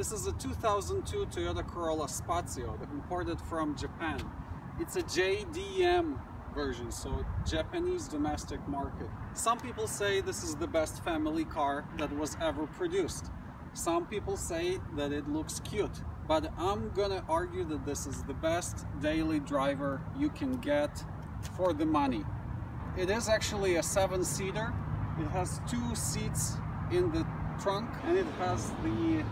This is a 2002 Toyota Corolla Spazio imported from Japan. It's a JDM version, so Japanese domestic market. Some people say this is the best family car that was ever produced. Some people say that it looks cute, but I'm gonna argue that this is the best daily driver you can get for the money. It is actually a 7-seater. It has 2 seats in the trunk, and it has the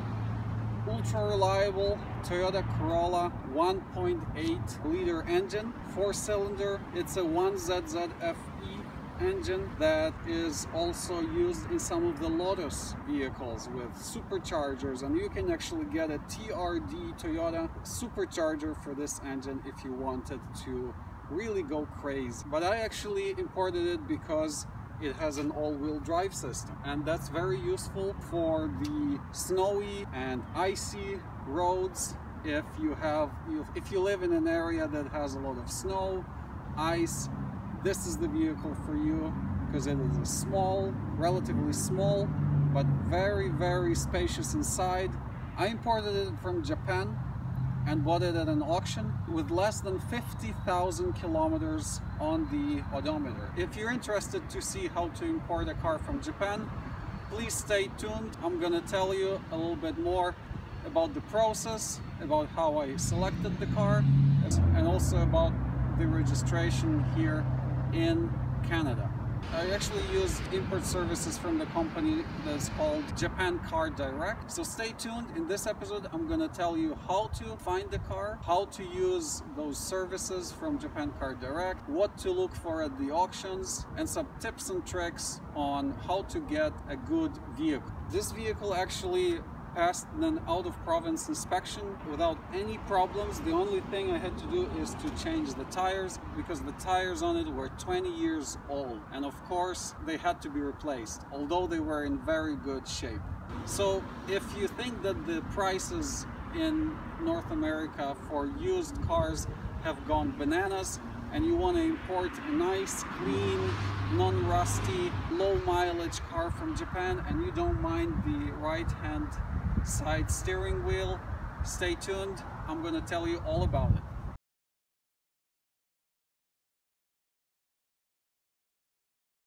ultra-reliable Toyota Corolla 1.8-liter engine, 4-cylinder. It's a 1ZZFE engine that is also used in some of the Lotus vehicles with superchargers, and you can actually get a TRD Toyota supercharger for this engine if you wanted to really go crazy. But I actually imported it because it has an all-wheel drive system, and that's very useful for the snowy and icy roads. If you live in an area that has a lot of snow, ice, this is the vehicle for you, because it is a small, relatively small, but very, very spacious inside. I imported it from Japan and bought it at an auction with less than 50,000 kilometers on the odometer. If you're interested to see how to import a car from Japan, please stay tuned. I'm gonna tell you a little bit more about the process, about how I selected the car, and also about the registration here in Canada. I actually use import services from the company that's called Japan Car Direct. So stay tuned. In this episode, I'm going to tell you how to find the car, how to use those services from Japan Car Direct, what to look for at the auctions, and some tips and tricks on how to get a good vehicle. This vehicle actually passed an out-of-province inspection without any problems. The only thing I had to do is to change the tires, because the tires on it were 20 years old, and of course they had to be replaced, although they were in very good shape. So if you think that the prices in North America for used cars have gone bananas and you want to import a nice, clean, non-rusty, low-mileage car from Japan and you don't mind the right-hand side steering wheel, stay tuned. I'm gonna tell you all about it.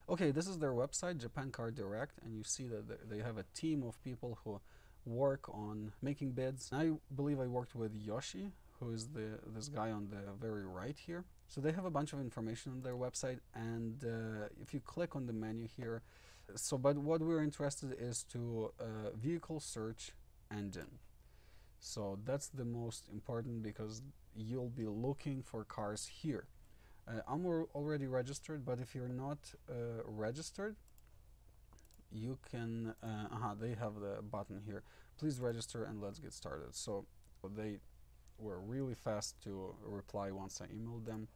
Okay, this is their website, Japan Car Direct, and you see that they have a team of people who work on making bids. I believe I worked with Yoshi, who is this guy on the very right here. So they have a bunch of information on their website, and if you click on the menu here, but what we're interested is to vehicle search engine. So that's the most important, because you'll be looking for cars here. I'm already registered, but if you're not registered, you can, they have the button here, please register and let's get started. So they were really fast to reply once I emailed them.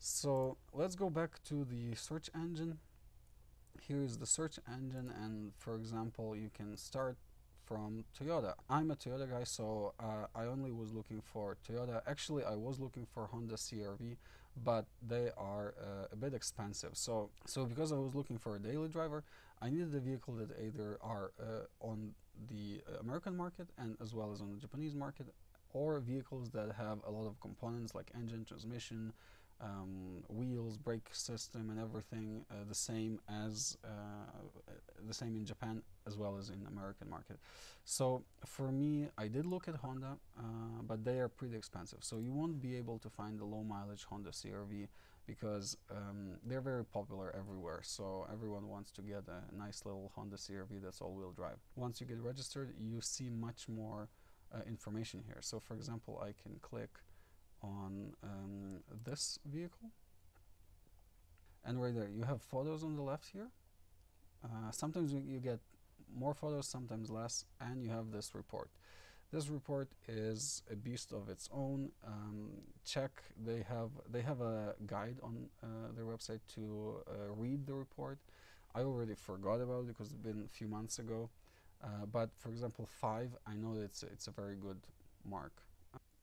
So let's go back to the search engine. Here is the search engine, and for example, you can start from Toyota. I'm a Toyota guy, so I only was looking for Toyota. Actually, I was looking for Honda CR-V, but they are a bit expensive. So because I was looking for a daily driver, I needed a vehicle that either are on the American market and as well as on the Japanese market, or vehicles that have a lot of components like engine, transmission, wheels, brake system, and everything the same in Japan as well as in American market. So for me, I did look at Honda, but they are pretty expensive. So you won't be able to find the low mileage Honda CR-V, because they're very popular everywhere. So everyone wants to get a nice little Honda CR-V that's all-wheel drive. Once you get registered, you see much more information here. So for example, I can click on this vehicle, and right there you have photos on the left here. Sometimes you get more photos, sometimes less, and you have this report. This report is a beast of its own. Check, they have a guide on their website to read the report. I already forgot about it because it's been a few months ago, but for example 5, I know it's a very good mark.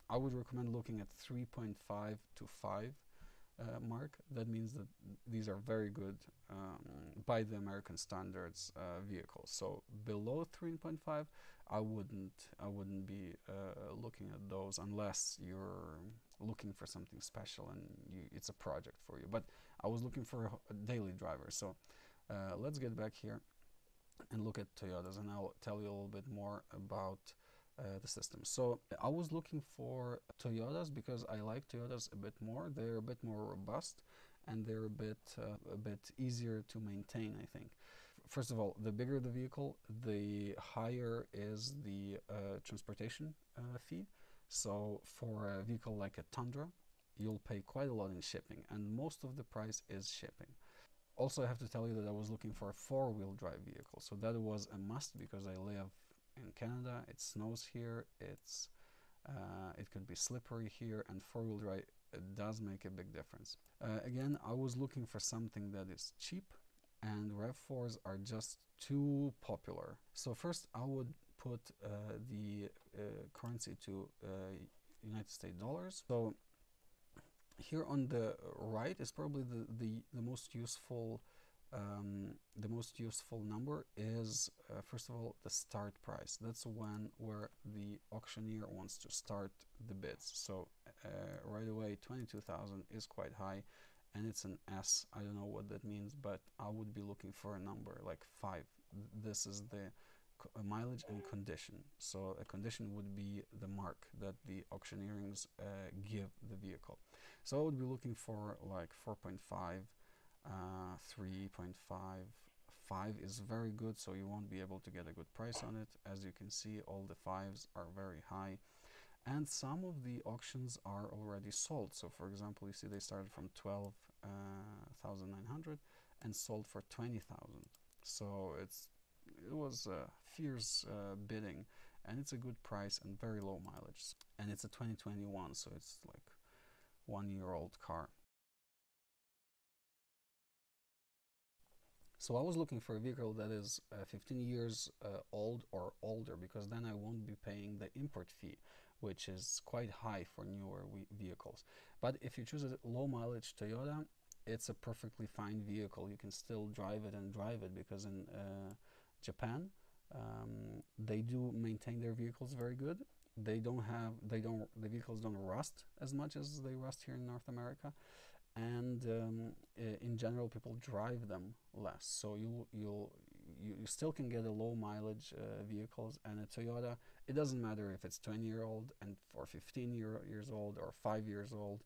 I would recommend looking at 3.5 to 5 mark, that means that these are very good by the American standards vehicles. So below 3.5, I wouldn't be looking at those unless you're looking for something special and it's a project for you. But I was looking for a daily driver. So let's get back here and look at Toyotas, and I'll tell you a little bit more about the system. So I was looking for Toyotas because I like Toyotas a bit more. They're a bit more robust and they're a bit easier to maintain, I think. First of all, the bigger the vehicle, the higher is the transportation fee. So for a vehicle like a Tundra, you'll pay quite a lot in shipping, and most of the price is shipping. Also, I have to tell you that I was looking for a four-wheel drive vehicle. So that was a must because I live in Canada, it snows here, it's it could be slippery here, and four-wheel drive does make a big difference. Again, I was looking for something that is cheap, and RAV4s are just too popular. So first I would put the currency to United States dollars. So here on the right is probably the most useful number is, first of all, the start price. That's where the auctioneer wants to start the bids. So right away, 22,000 is quite high, and it's an S. I don't know what that means, but I would be looking for a number like 5. This is the mileage and condition. So a condition would be the mark that the auctioneers give the vehicle. So I would be looking for like 4.5. 3.5, 5 is very good, so you won't be able to get a good price on it. As you can see, all the 5s are very high, and some of the auctions are already sold. So for example, you see they started from 12,900 and sold for 20,000. So it was a fierce bidding, and it's a good price and very low mileage, and it's a 2021, so it's like one-year-old car. So I was looking for a vehicle that is 15 years old or older, because then I won't be paying the import fee, which is quite high for newer vehicles. But if you choose a low mileage Toyota, it's a perfectly fine vehicle. You can still drive it, because in Japan, they do maintain their vehicles very good. The vehicles don't rust as much as they rust here in North America. And in general, people drive them less, so you still can get a low mileage vehicles. And a Toyota, it doesn't matter if it's 20-year-old and or 15 years old or 5 years old.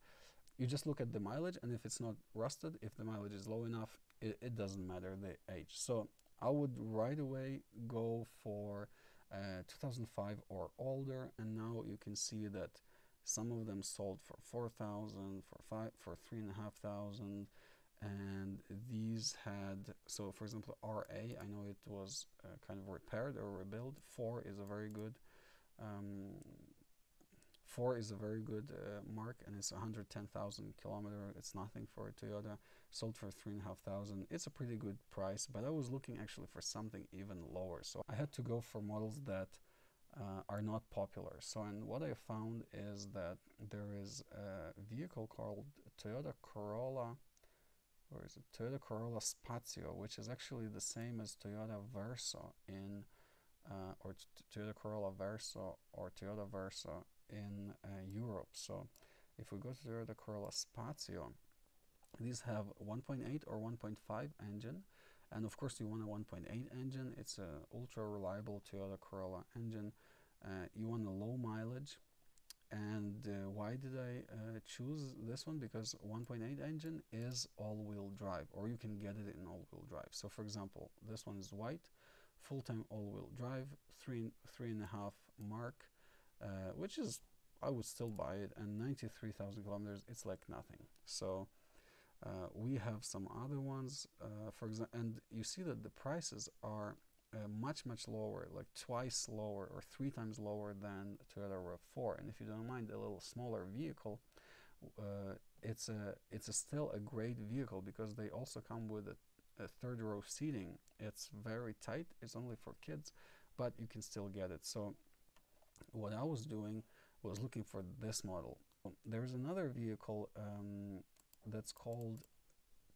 You just look at the mileage, and if it's not rusted, if the mileage is low enough, it doesn't matter the age. So I would right away go for 2005 or older, and now you can see that some of them sold for 4,000, for 3,500, and these had, so for example, RA, I know it was kind of repaired or rebuilt. 4 is a very good mark, and it's 110,000 kilometer. It's nothing for a Toyota. Sold for 3,500. It's a pretty good price, but I was looking actually for something even lower. So I had to go for models that are not popular. So, and what I found is that there is a vehicle called Toyota Corolla, or is it Toyota Corolla Spazio, which is actually the same as Toyota Verso in, or Toyota Corolla Verso or Toyota Verso in Europe. So if we go to Toyota Corolla Spazio, these have 1.8 or 1.5 engine. And of course, you want a 1.8 engine. It's an ultra-reliable Toyota Corolla engine. You want a low mileage. And why did I choose this one? Because 1.8 engine is all-wheel drive, or you can get it in all-wheel drive. So for example, this one is white, full-time all-wheel drive, 3.5 mark, which is, I would still buy it, and 93,000 kilometers, it's like nothing. So we have some other ones, for example, and you see that the prices are much, much lower, like twice lower or 3 times lower than Toyota RAV4. And if you don't mind a little smaller vehicle, it's still a great vehicle, because they also come with a third row seating. It's very tight. It's only for kids, but you can still get it. So what I was doing was looking for this model. There's another vehicle that's called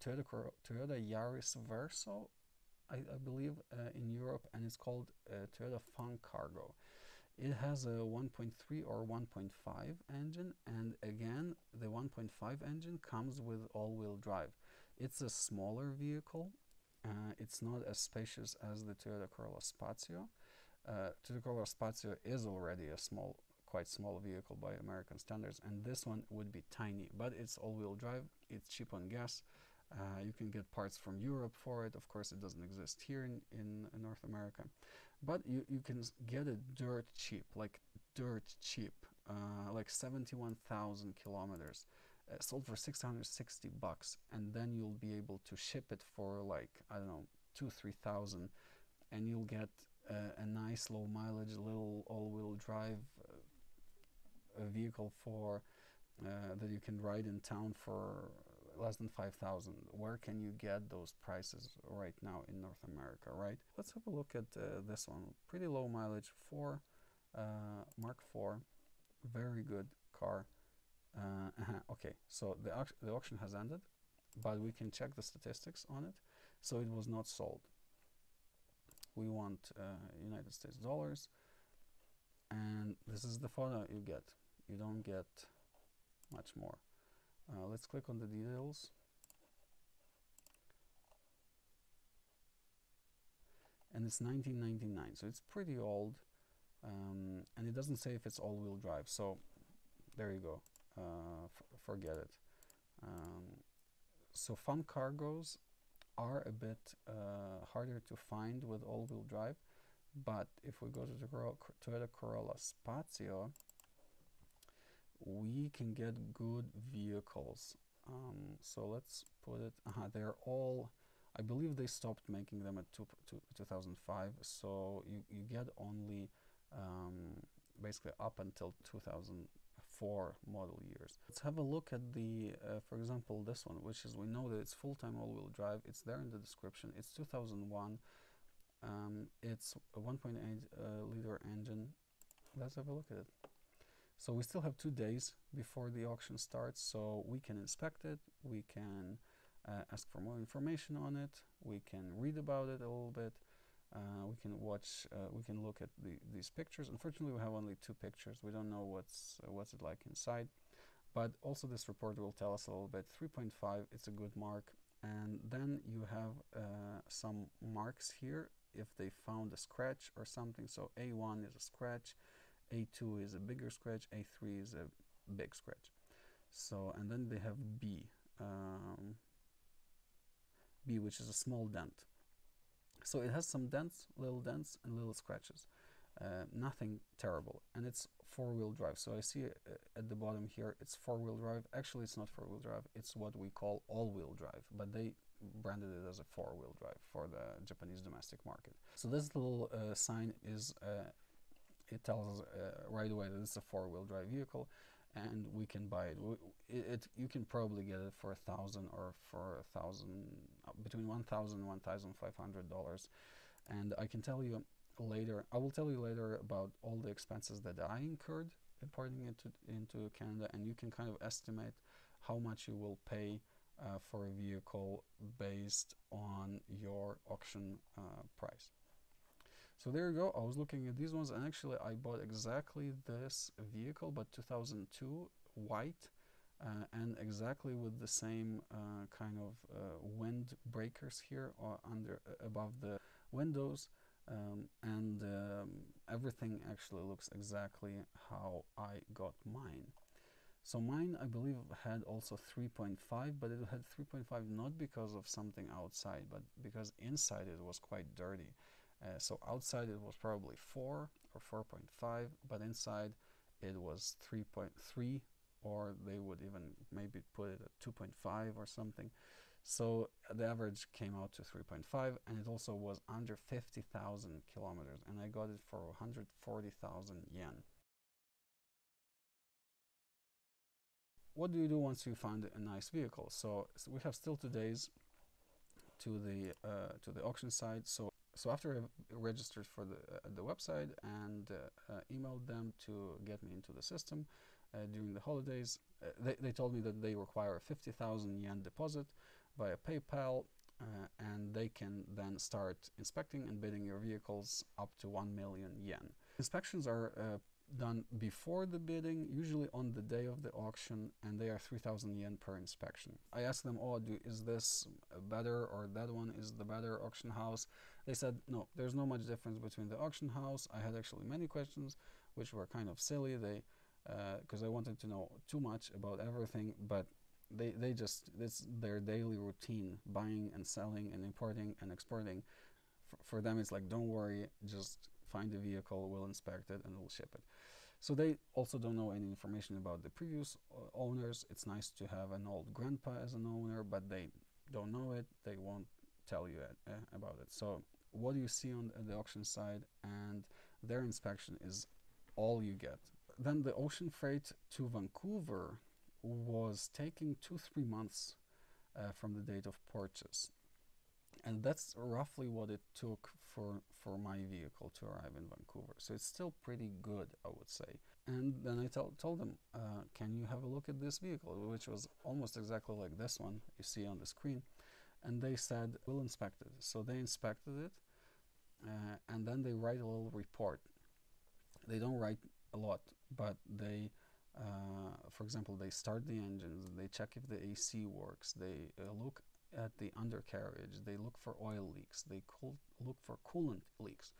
Toyota Yaris Verso, I believe, in Europe, and it's called Toyota Fun Cargo. It has a 1.3 or 1.5 engine, and again the 1.5 engine comes with all-wheel drive. It's a smaller vehicle. It's not as spacious as the Toyota Corolla Spazio. Toyota Corolla Spazio is already a small, quite small vehicle by American standards, and this one would be tiny, but it's all-wheel drive, it's cheap on gas. You can get parts from Europe for it. Of course, it doesn't exist here in North America, but you can get it dirt cheap, like 71,000 kilometers, sold for $660 bucks, and then you'll be able to ship it for like, I don't know, 2-3 thousand, and you'll get a nice low mileage little all-wheel drive vehicle for that you can ride in town for less than 5,000. Where can you get those prices right now in North America, right? Let's have a look at this one. Pretty low mileage, Mark IV, very good car. Okay, so the auction has ended, but we can check the statistics on it. So it was not sold. We want United States dollars, and this is the photo you get. You don't get much more. Let's click on the details, and it's 1999, so it's pretty old, and it doesn't say if it's all-wheel drive, so there you go, forget it. So Fun Cargos are a bit harder to find with all-wheel drive, but if we go to the Toyota Corolla Spazio, we can get good vehicles. So let's put it, they're all, I believe they stopped making them at 2005, so you get only basically up until 2004 model years. Let's have a look at the, for example, this one, which is, we know that it's full-time all-wheel drive, it's there in the description, it's 2001, it's a 1.8 liter engine. Let's have a look at it. So we still have 2 days before the auction starts, so we can inspect it, we can ask for more information on it, we can read about it a little bit, we can watch, we can look at these pictures. Unfortunately, we have only 2 pictures. We don't know what's it like inside, but also this report will tell us a little bit. 3.5, it's a good mark, and then you have some marks here if they found a scratch or something. So A1 is a scratch, A2 is a bigger scratch, A3 is a big scratch. So, and then they have B, B, which is a small dent. So it has some dents and little scratches, nothing terrible. And it's four-wheel drive. So I see at the bottom here, it's four-wheel drive. Actually, it's not four-wheel drive. It's what we call all-wheel drive, but they branded it as a four-wheel drive for the Japanese domestic market. So this little sign is, it tells us right away that it's a four-wheel drive vehicle, and we can buy it. You can probably get it for $1,000 or for between $1,000 and $1,500. And I can tell you later. I will tell you later about all the expenses that I incurred importing it into Canada, and you can kind of estimate how much you will pay for a vehicle based on your auction price. So there you go. I was looking at these ones, and actually I bought exactly this vehicle, but 2002 white, and exactly with the same kind of wind breakers here, or under above the windows, and everything actually looks exactly how I got mine. So mine, I believe, had also 3.5, but it had 3.5 not because of something outside, but because inside it was quite dirty. So outside it was probably 4 or 4.5, but inside it was 3.3, or they would even maybe put it at 2.5 or something. So the average came out to 3.5, and it also was under 50,000 kilometers, and I got it for 140,000 yen. What do you do once you find a nice vehicle? So we have still 2 days to the auction site. So after I registered for the website and emailed them to get me into the system, during the holidays. They told me that they require a 50,000 yen deposit via PayPal, and they can then start inspecting and bidding your vehicles up to 1 million yen. Inspections are done before the bidding, usually on the day of the auction, and they are 3,000 yen per inspection. I asked them, oh, is this better or that one is the better auction house? They said, no, there's no much difference between the auction house. I had actually many questions, which were kind of silly. They, because I wanted to know too much about everything, but they just, it's their daily routine, buying and selling and importing and exporting. For them, it's like, don't worry, just find a vehicle, we'll inspect it and we'll ship it. So they also don't know any information about the previous owners. It's nice to have an old grandpa as an owner, but they don't know it. They won't tell you about it. So what do you see on the auction side and their inspection is all you get. Then the ocean freight to Vancouver was taking 2-3 months from the date of purchase. And that's roughly what it took for my vehicle to arrive in Vancouver. So it's still pretty good, I would say. And then I told them, can you have a look at this vehicle, which was almost exactly like this one you see on the screen. And they said, we'll inspect it. So they inspected it, and then they write a little report. They don't write a lot, but they, for example, they start the engines, they check if the AC works, they look at the undercarriage, they look for oil leaks, they look for coolant leaks,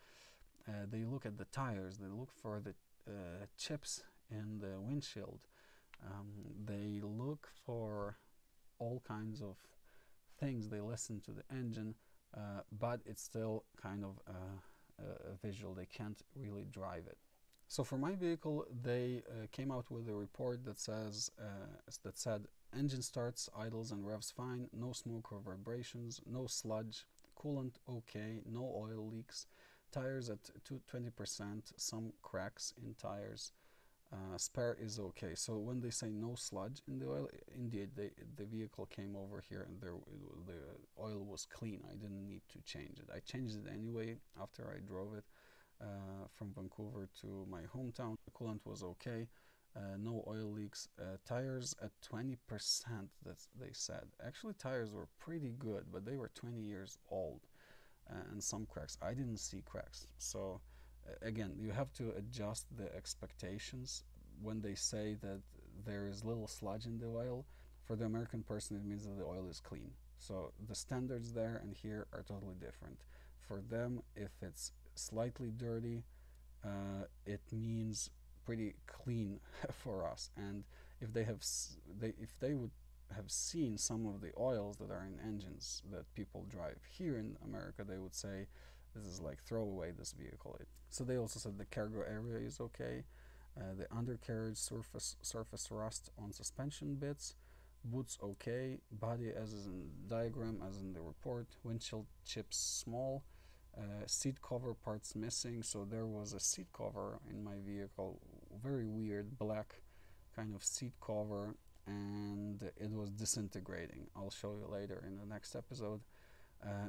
they look at the tires, they look for the chips in the windshield, they look for all kinds of things, they listen to the engine, but it's still kind of a visual, they can't really drive it. So for my vehicle, they came out with a report that says that said engine starts, idles and revs fine, no smoke or vibrations, no sludge, coolant okay, no oil leaks, tires at 20%, some cracks in tires, spare is okay. So when they say no sludge in the oil, indeed the vehicle came over here and the oil was clean. I didn't need to change it. I changed it anyway after I drove it from Vancouver to my hometown. The coolant was okay, no oil leaks, tires at 20%, that's they said. Actually tires were pretty good, but they were 20 years old, and some cracks. I didn't see cracks. So again, you have to adjust the expectations. When they say that there is little sludge in the oil, for the American person it means that the oil is clean. So the standards there and here are totally different. For them, if it's slightly dirty, it means pretty clean for us. And if they have if they would have seen some of the oils that are in engines that people drive here in America, they would say this is like throw away this vehicle. So they also said the cargo area is okay, the undercarriage surface rust on suspension bits, boots okay, body as is in the diagram, as in the report, windshield chips small, seat cover parts missing. So there was a seat cover in my vehicle, very weird black kind of seat cover, and it was disintegrating. I'll show you later in the next episode.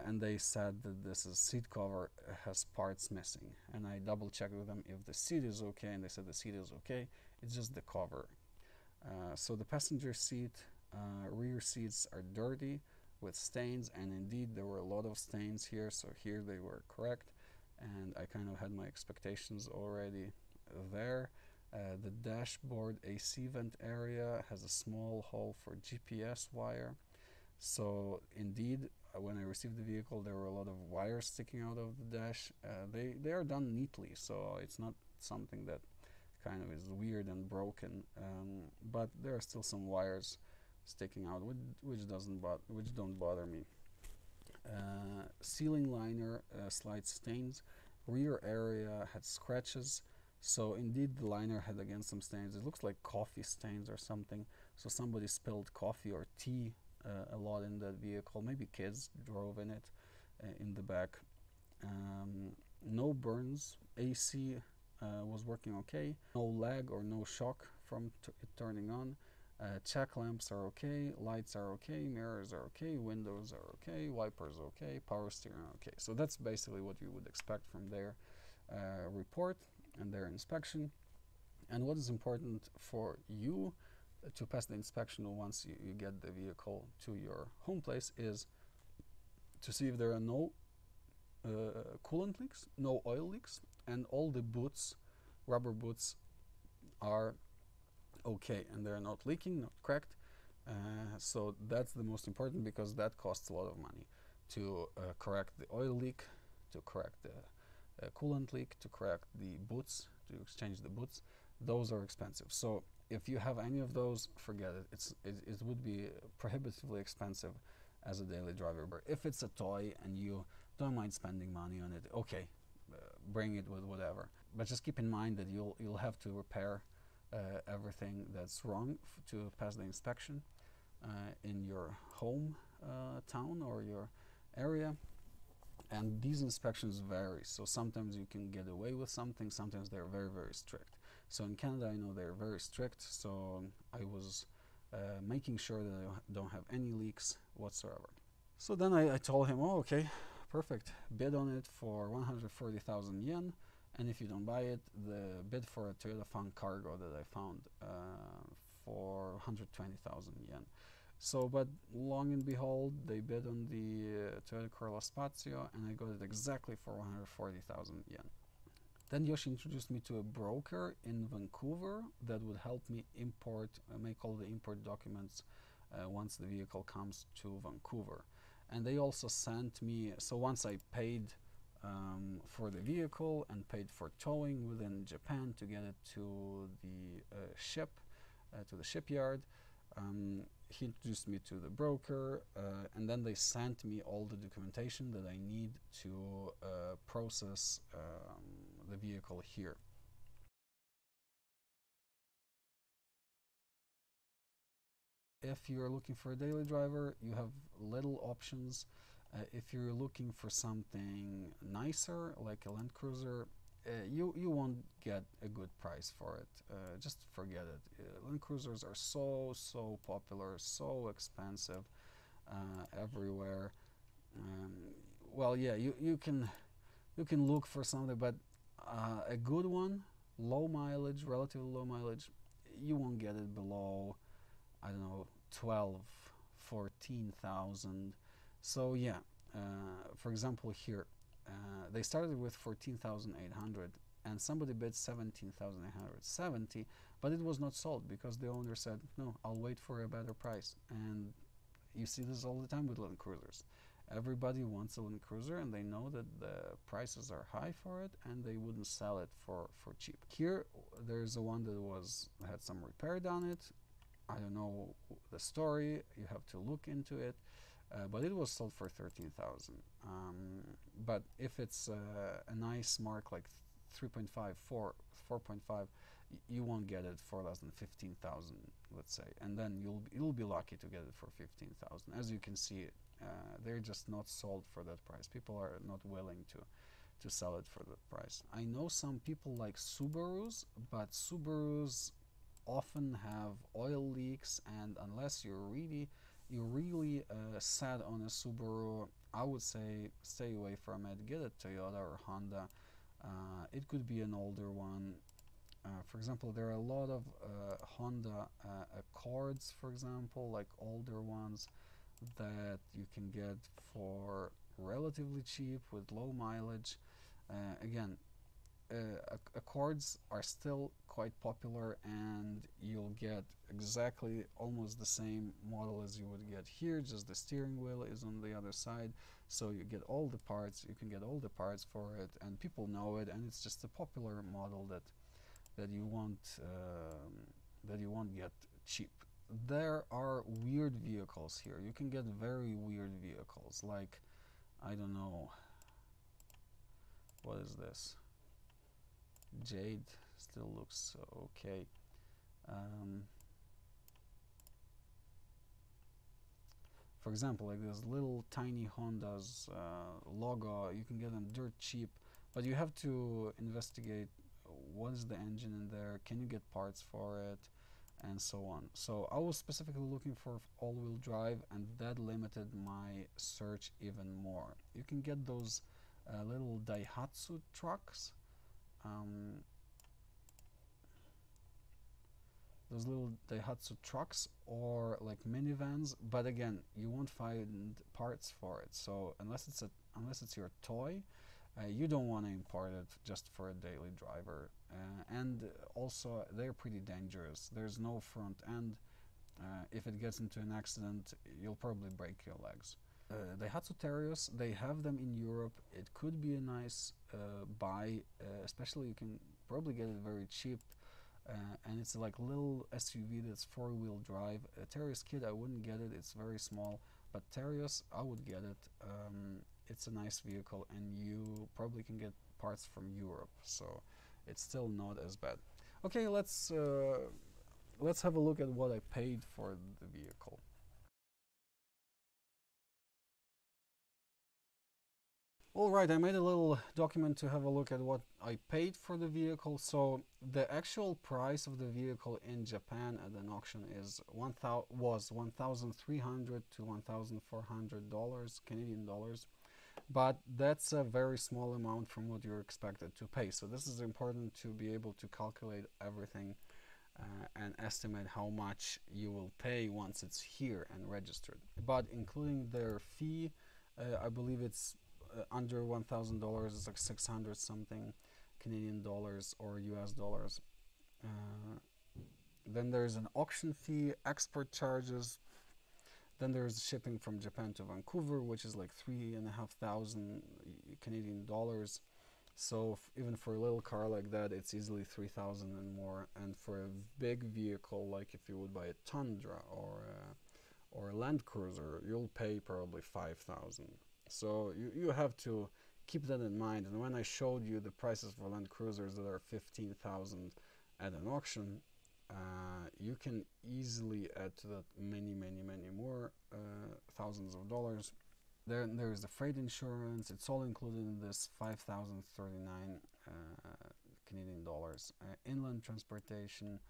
And they said that this is seat cover has parts missing, and I double checked with them if the seat is okay, and they said the seat is okay, it's just the cover. So the passenger seat, rear seats are dirty with stains, and indeed there were a lot of stains here. So here they were correct, and I kind of had my expectations already there. The dashboard AC vent area has a small hole for GPS wire. So indeed, when I received the vehicle, there were a lot of wires sticking out of the dash. They are done neatly, so it's not something that kind of is weird and broken, but there are still some wires sticking out, which don't bother me. Ceiling liner slight stains, rear area had scratches. So indeed the liner had again some stains. It looks like coffee stains or something. So somebody spilled coffee or tea a lot in that vehicle. Maybe kids drove in it in the back. No burns. AC was working okay. No lag or no shock from it turning on. Check lamps are okay, lights are okay, mirrors are okay, windows are okay, wipers okay, power steering okay. So that's basically what you would expect from their report and their inspection. and what is important for you to pass the inspection once you get the vehicle to your home place is to see if there are no coolant leaks, no oil leaks, and all the boots, rubber boots, are okay and they're not leaking, not cracked. So that's the most important, because that costs a lot of money to correct the oil leak, to correct the coolant leak, to correct the boots, to exchange the boots. Those are expensive. So if you have any of those, forget it. It would be prohibitively expensive as a daily driver. But if it's a toy and you don't mind spending money on it, okay, bring it with whatever. But just keep in mind that you'll have to repair everything that's wrong to pass the inspection in your home town or your area. And these inspections vary, so sometimes you can get away with something, sometimes they're very, very strict. So in Canada, I know they're very strict, so I was making sure that I don't have any leaks whatsoever. So then I told him, oh, okay, perfect, bid on it for 140,000 yen, and if you don't buy it, the bid for a Toyota Fun Cargo that I found for 120,000 yen. So, but long and behold, they bid on the Toyota Corolla Spazio, and I got it exactly for 140,000 yen. Then Yoshi introduced me to a broker in Vancouver that would help me import, make all the import documents once the vehicle comes to Vancouver. And they also sent me, so once I paid for the vehicle and paid for towing within Japan to get it to the ship, to the shipyard, he introduced me to the broker, and then they sent me all the documentation that I need to process the vehicle here. If you're looking for a daily driver, you have little options. If you're looking for something nicer, like a Land Cruiser, you won't get a good price for it. Just forget it. Land Cruisers are so popular, so expensive everywhere. Well, yeah, you can look for something, but a good one, low mileage, relatively low mileage, you won't get it below, I don't know, 12, 14,000. So yeah, for example here, they started with 14,800 and somebody bid 17,870, but it was not sold because the owner said, no, I'll wait for a better price. And you see this all the time with Land Cruisers. Everybody wants a Land Cruiser and they know that the prices are high for it and they wouldn't sell it for cheap. Here there's a one that had some repair done it. I don't know the story, you have to look into it. But it was sold for 13,000. But if it's a nice mark like 3.5, 4.5, you won't get it for less than 15,000, let's say. And then you'll be lucky to get it for 15,000. As you can see, they're just not sold for that price. People are not willing to sell it for that price. I know some people like Subarus, but Subarus often have oil leaks, and unless you're really sad on a Subaru, I would say stay away from it. Get a Toyota or Honda. It could be an older one. For example, there are a lot of Honda Accords, for example, like older ones that you can get for relatively cheap with low mileage. Again, Accords are still quite popular, and you'll get exactly almost the same model as you would get here, just the steering wheel is on the other side, so you get all the parts, you can get all the parts for it, and people know it, and it's just a popular model that you won't get cheap. There are weird vehicles here. You can get very weird vehicles, like, I don't know, what is this? Jade still looks okay. For example, like those little tiny Honda's logo, you can get them dirt cheap, but you have to investigate what is the engine in there, can you get parts for it, and so on. So I was specifically looking for all-wheel drive, and that limited my search even more. You can get those little Daihatsu trucks. those little Daihatsu trucks or like minivans, but again, you won't find parts for it. So unless it's your toy, you don't want to import it just for a daily driver. And also, they're pretty dangerous. There's no front end. If it gets into an accident, you'll probably break your legs. Daihatsu Terios, they have them in Europe. It could be a nice buy, especially you can probably get it very cheap. And it's like little SUV that's four-wheel drive. A Terios Kid, I wouldn't get it. It's very small. But Terios, I would get it. It's a nice vehicle, and you probably can get parts from Europe, so it's still not as bad. Okay, let's have a look at what I paid for the vehicle. Alright, I made a little document to have a look at what I paid for the vehicle. So the actual price of the vehicle in Japan at an auction is $1,300 to $1,400 Canadian dollars. But that's a very small amount from what you're expected to pay. So this is important to be able to calculate everything and estimate how much you will pay once it's here and registered. But including their fee, I believe it's under $1,000, is like 600 something Canadian dollars or US dollars. Then there's an auction fee, export charges. Then there's shipping from Japan to Vancouver, which is like 3,500 Canadian dollars. So even for a little car like that, it's easily 3,000 and more. And for a big vehicle, like if you would buy a Tundra or a Land Cruiser, you'll pay probably 5,000. So you have to keep that in mind. And when I showed you the prices for Land Cruisers that are 15,000 at an auction, you can easily add to that many, many, many more thousands of dollars. Then there is the freight insurance. It's all included in this 5,039 Canadian dollars. Inland transportation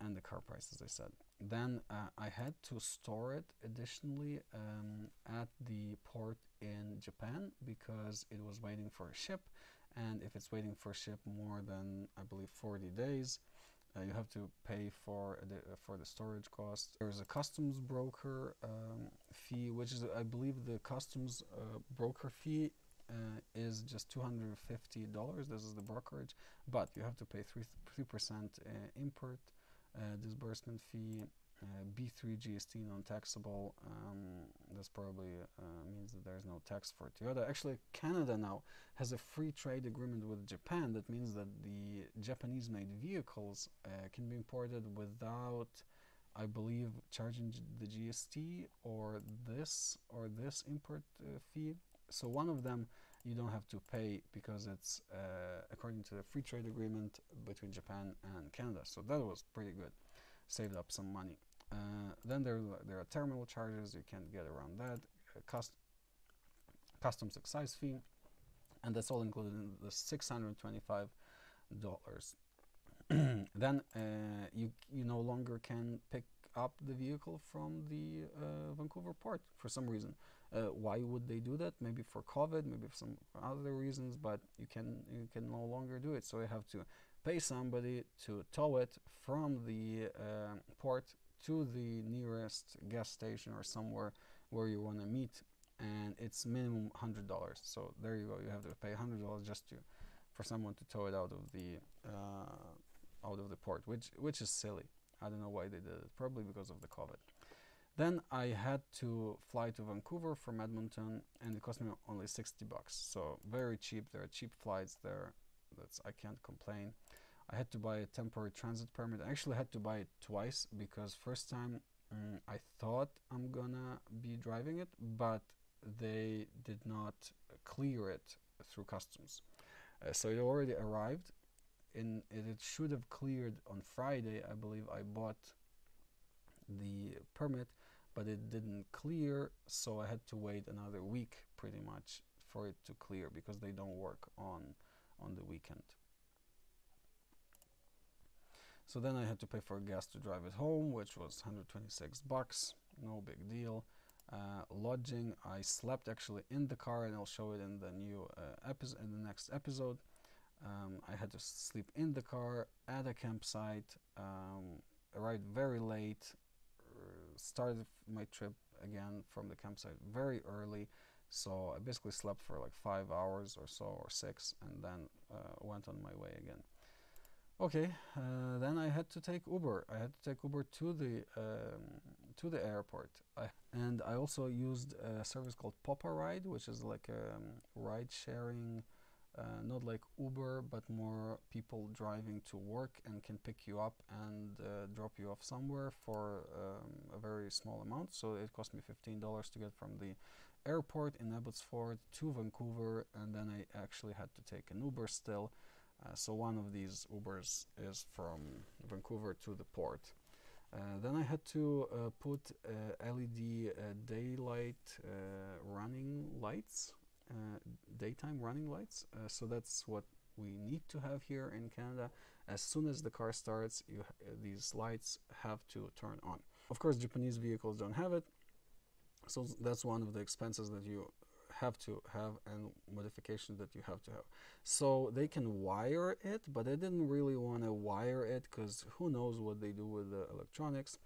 and the car price, as I said. Then I had to store it additionally at the port in Japan because it was waiting for a ship, and if it's waiting for a ship more than, I believe, 40 days, you have to pay for the storage cost. There is a customs broker fee, which is, I believe, the customs broker fee is just $250. This is the brokerage, but you have to pay 3% import disbursement fee, B3 GST non-taxable. This probably means that there's no tax for Toyota. Actually, Canada now has a free trade agreement with Japan. That means that the Japanese-made vehicles can be imported without, I believe, charging the GST or this import fee. So one of them you don't have to pay because it's according to the free trade agreement between Japan and Canada. So that was pretty good. Saved up some money. Then there are terminal charges. You can't get around that. Customs excise fee. And that's all included in the $625. Then you no longer can pick up the vehicle from the Vancouver port for some reason. Why would they do that? Maybe for COVID, maybe for some other reasons, but you can no longer do it. So you have to pay somebody to tow it from the port to the nearest gas station or somewhere where you want to meet, and it's minimum $100. So there you go. You have to pay $100 just for someone to tow it out of the port, which is silly. I don't know why they did it, probably because of the COVID. Then I had to fly to Vancouver from Edmonton, and it cost me only $60. So very cheap. There are cheap flights there. I can't complain. I had to buy a temporary transit permit. I actually had to buy it twice because first time I thought I'm gonna be driving it, but they did not clear it through customs. So it already arrived. It should have cleared on Friday. I believe I bought the permit, but it didn't clear, so I had to wait another week pretty much for it to clear because they don't work on the weekend. So then I had to pay for gas to drive it home, which was $126. No big deal. Lodging, I slept actually in the car, and I'll show it in the new episode, in the next episode. I had to sleep in the car at a campsite arrived very late, started my trip again from the campsite very early, so I basically slept for like 5 hours or so, or 6, and then went on my way again. Okay, then I had to take Uber. I had to take Uber to the airport, and I also used a service called PopaRide, which is like a ride-sharing, not like Uber, but more people driving to work and can pick you up and drop you off somewhere for a very small amount. So it cost me $15 to get from the airport in Abbotsford to Vancouver, and then I actually had to take an Uber still. So one of these Ubers is from Vancouver to the port. Then I had to put LED daylight running lights, daytime running lights. So that's what we need to have here in Canada. As soon as the car starts, these lights have to turn on. Of course, Japanese vehicles don't have it. So that's one of the expenses that you have to have and modification that you have to have. So they can wire it, but I didn't really want to wire it because who knows what they do with the electronics.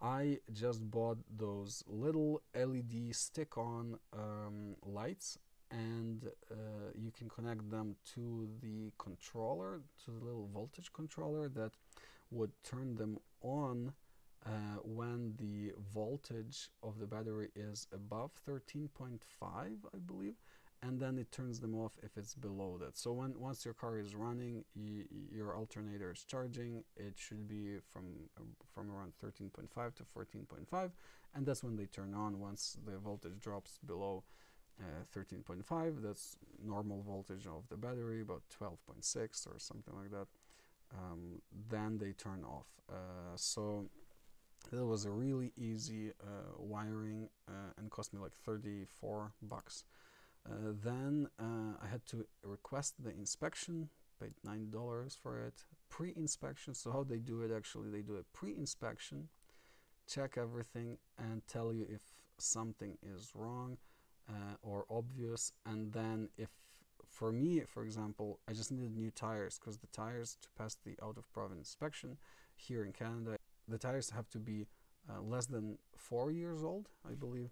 I just bought those little LED stick-on lights, and you can connect them to the controller, to the little voltage controller that would turn them on when the voltage of the battery is above 13.5, I believe, and then it turns them off if it's below that. So once your car is running, your alternator is charging, it should be from around 13.5 to 14.5, and that's when they turn on once the voltage drops below 13.5. That's normal voltage of the battery, about 12.6 or something like that. Then they turn off. So it was a really easy wiring and cost me like $34. Then I had to request the inspection, paid $9 for it. Pre-inspection, so how they do it actually, they do a pre-inspection, check everything and tell you if something is wrong or obvious. And then if, for me, for example, I just needed new tires because the tires to pass the out-of-province inspection here in Canada, the tires have to be less than 4 years old, I believe.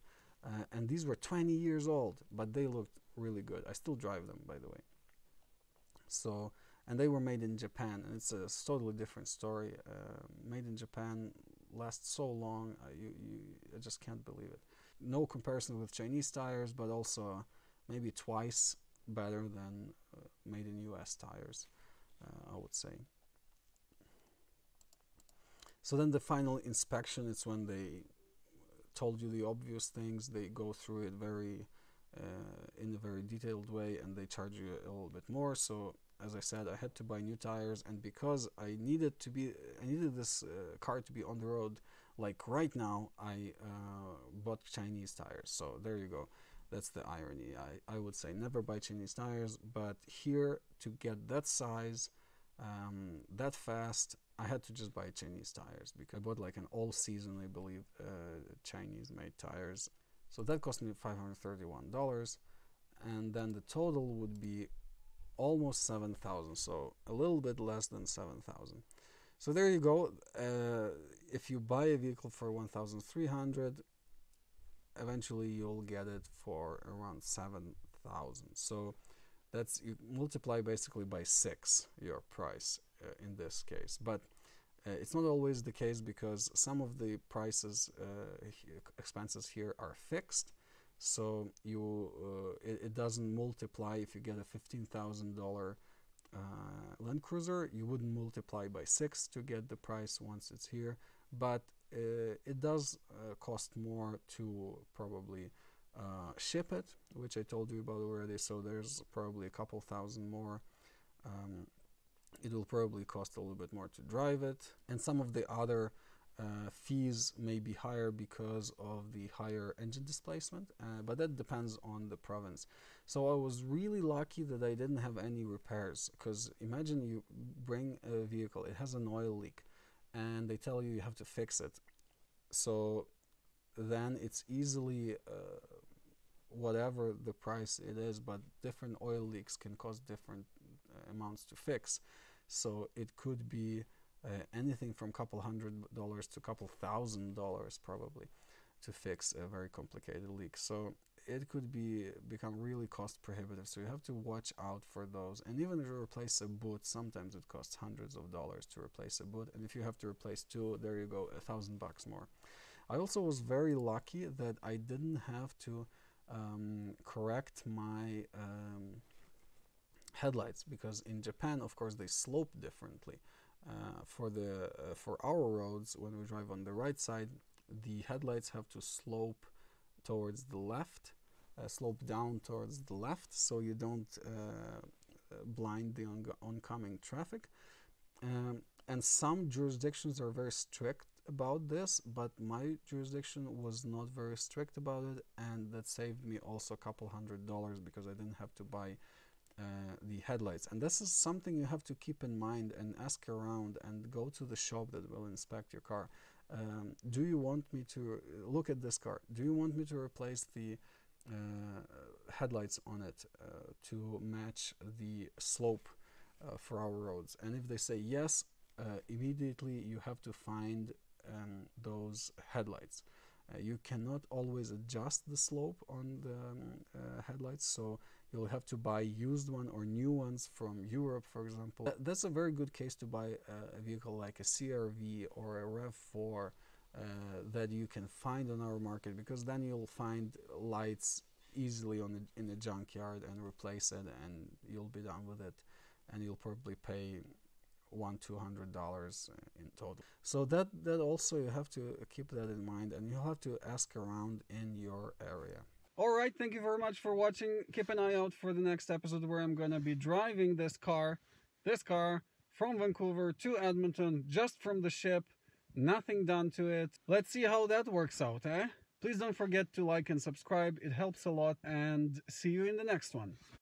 And these were 20 years old, but they looked really good. I still drive them, by the way. So, and they were made in Japan, and it's a totally different story. Made in Japan lasts so long, I just can't believe it. No comparison with Chinese tires, but also maybe twice better than made in US tires, I would say. So then the final inspection, it's when they told you the obvious things, they go through it very in a very detailed way, and they charge you a little bit more. So as I said, I had to buy new tires, and because I needed this car to be on the road like right now, I bought Chinese tires. So there you go. That's the irony. I would say never buy Chinese tires, but here to get that size that fast, I had to just buy Chinese tires because I bought like an all-season, I believe, Chinese-made tires. So that cost me $531, and then the total would be almost 7,000, so a little bit less than 7,000. So there you go. If you buy a vehicle for 1,300, eventually you'll get it for around 7,000. So that's, you multiply basically by 6 your price in this case. But it's not always the case because some of the prices, expenses here are fixed. So you it doesn't multiply. If you get a $15,000 Land Cruiser, you wouldn't multiply by 6 to get the price once it's here. But it does cost more to probably ship it, which I told you about already. So there's probably a couple thousand more. It will probably cost a little bit more to drive it, and some of the other fees may be higher because of the higher engine displacement, but that depends on the province. So I was really lucky that I didn't have any repairs, because imagine you bring a vehicle, it has an oil leak, and they tell you you have to fix it. So then it's easily whatever the price it is, but different oil leaks can cost different amounts to fix. So it could be anything from a couple $100 to a couple $1,000 probably to fix a very complicated leak. So it could become really cost prohibitive. So you have to watch out for those. And even if you replace a boot, sometimes it costs hundreds of dollars to replace a boot. And if you have to replace two, there you go, $1,000 more. I also was very lucky that I didn't have to correct my headlights, because in Japan, of course, they slope differently. For our roads, when we drive on the right side, the headlights have to slope towards the left, slope down towards the left, so you don't blind the oncoming traffic. And some jurisdictions are very strict about this, but my jurisdiction was not very strict about it, and that saved me also a couple $100 because I didn't have to buy the headlights. And this is something you have to keep in mind and ask around and go to the shop that will inspect your car. Do you want me to look at this car? Do you want me to replace the headlights on it to match the slope for our roads? And if they say yes, immediately you have to find those headlights. You cannot always adjust the slope on the headlights, so you'll have to buy used one or new ones from Europe, for example. That's a very good case to buy a vehicle like a CR-V or a RAV4 that you can find on our market, because then you'll find lights easily on in a junkyard and replace it, and you'll be done with it, and you'll probably pay $200 in total. So that also, you have to keep that in mind, and you'll have to ask around in your area. All right, thank you very much for watching. Keep an eye out for the next episode, where I'm gonna be driving this car from Vancouver to Edmonton, just from the ship, nothing done to it. Let's see how that works out, eh? Please don't forget to like and subscribe, it helps a lot, and see you in the next one.